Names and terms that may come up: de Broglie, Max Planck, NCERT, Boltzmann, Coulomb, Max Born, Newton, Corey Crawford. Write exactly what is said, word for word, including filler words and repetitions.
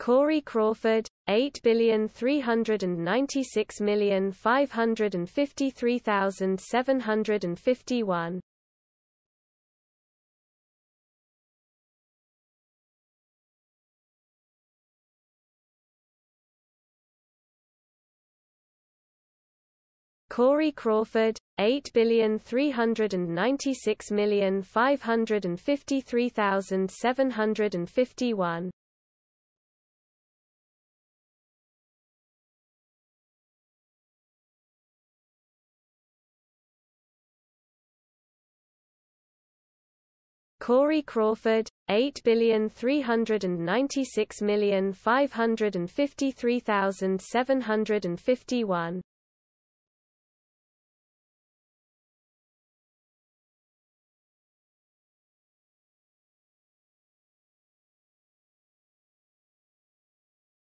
Corey Crawford, eight billion three hundred ninety-six million five hundred fifty-three thousand seven hundred fifty-one. Corey Crawford, eight billion three hundred ninety-six million five hundred fifty-three thousand seven hundred fifty-one. Corey Crawford, eight billion three hundred ninety-six million five hundred fifty-three thousand seven hundred fifty-one.